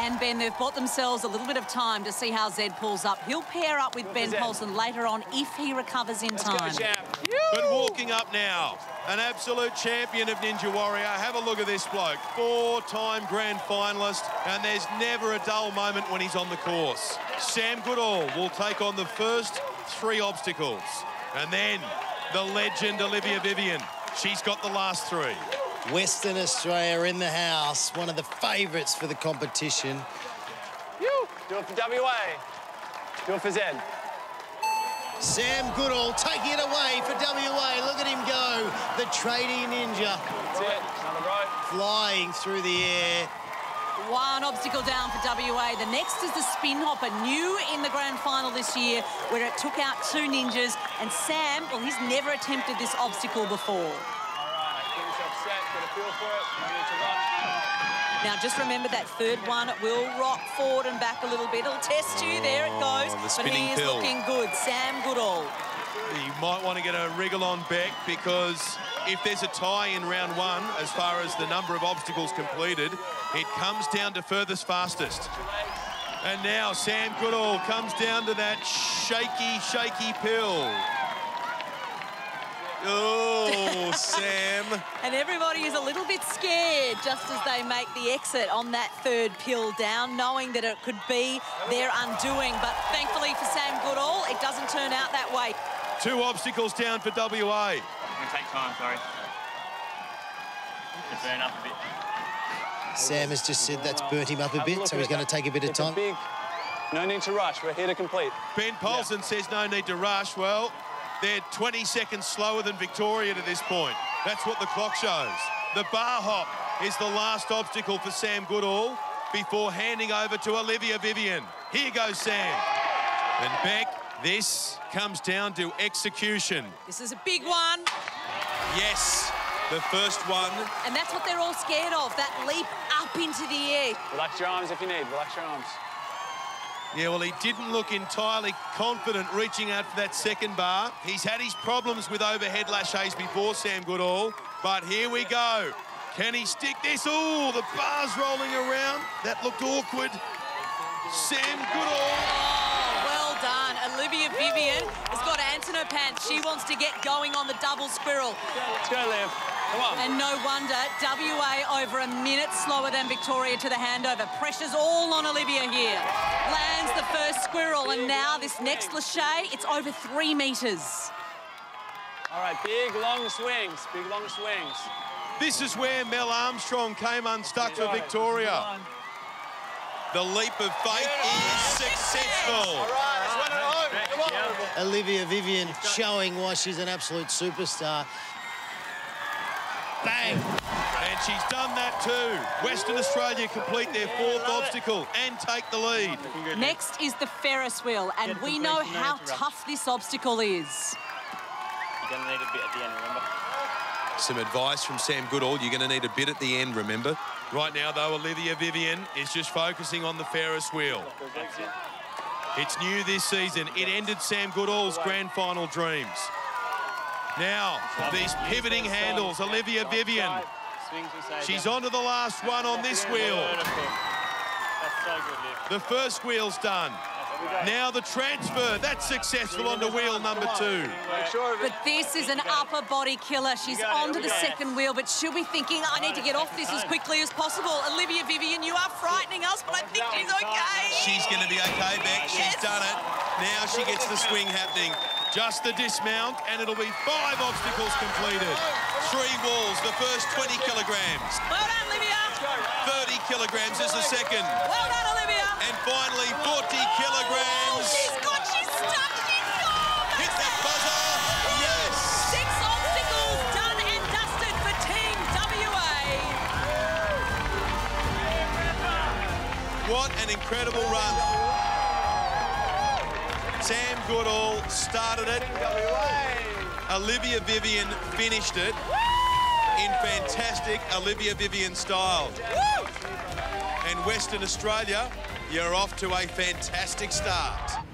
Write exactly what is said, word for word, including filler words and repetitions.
and Ben, they've bought themselves a little bit of time to see how Zed pulls up. He'll pair up with Good Ben Polson later on if he recovers in Let's time. Go, but walking up now, an absolute champion of Ninja Warrior. Have a look at this bloke. Four-time grand finalist, and there's never a dull moment when he's on the course. Sam Goodall will take on the first three obstacles. And then the legend Olivia Vivian. She's got the last three. Western Australia in the house, one of the favourites for the competition. You do it for W A. Do it for Zed. Sam Goodall taking it away for W A. Look at him go, the tradie ninja. That's it. Another rope. Flying through the air. One obstacle down for W A. The next is the spin hopper, new in the grand final this year, where it took out two ninjas. And Sam, well, he's never attempted this obstacle before. All right, finish up set, get a feel for it. Now, just remember that third one will rock forward and back a little bit. It'll test you. There it goes. Oh, but he is pill. looking good, Sam Goodall. You might want to get a wriggle on Beck, because if there's a tie in round one, as far as the number of obstacles completed, it comes down to furthest fastest. And now Sam Goodall comes down to that shaky, shaky pill. Oh, Sam. And everybody is a little bit scared just as they make the exit on that third pill down, knowing that it could be their undoing. But thankfully for Sam Goodall, it doesn't turn out that way. Two obstacles down for W A. It take time, sorry. Just burn up a bit. Sam has just said that's burnt him up a bit, so he's going to take a bit of time. Big, no need to rush. We're here to complete. Ben Polson yeah. says no need to rush. Well, they're twenty seconds slower than Victoria to this point. That's what the clock shows. The bar hop is the last obstacle for Sam Goodall before handing over to Olivia Vivian. Here goes Sam. And Beck, this comes down to execution. This is a big one. Yes, the first one. And that's what they're all scared of, that leap up into the air. Relax your arms if you need, relax your arms. Yeah, well, he didn't look entirely confident reaching out for that second bar. He's had his problems with overhead lachets before, Sam Goodall. But here we go. Can he stick this? Oh, the bar's rolling around. That looked awkward. Sam Goodall. Olivia Vivian has got ants in her pants. She wants to get going on the double squirrel. Let's go, Liv. Come on. And no wonder, W A over a minute slower than Victoria to the handover. Pressure's all on Olivia here. Lands the first squirrel, and now this next lachet, it's over three metres. All right, big, long swings, big, long swings. This is where Mel Armstrong came unstuck for Victoria. The leap of faith is successful. All right. Olivia Vivian showing why she's an absolute superstar. Bang! And she's done that too. Western Australia complete their fourth yeah, obstacle it. and take the lead. Next is the Ferris wheel, and we know how tough this obstacle is. You're going to need a bit at the end, remember? Some advice from Sam Goodall. You're going to need a bit at the end, remember? Right now, though, Olivia Vivian is just focusing on the Ferris wheel. That's it. It's new this season. It ended Sam Goodall's grand final dreams. Now, these pivoting handles, Olivia Vivian. She's onto the last one on this wheel. The first wheel's done. Now the transfer, that's successful onto wheel number two. But this is an upper body killer. She's onto the second wheel, but she'll be thinking, I need to get off this as quickly as possible. Olivia Vivian, you are frightening us, but I think she's okay. She's going to be okay, Beck. She's yes. done it. Now she gets the swing happening. Just the dismount, and it'll be five obstacles completed. Three walls, the first twenty kilograms. Well done, Olivia. thirty kilograms is the second. Well done, Olivia. And finally, forty kilograms. Oh, she's got, she's stuck, she's gone. Hit that buzzer. Yes. Six obstacles done and dusted for Team W A. What an incredible run. Sam Goodall started it. Olivia Vivian finished it in fantastic Olivia Vivian style. And Western Australia, you're off to a fantastic start.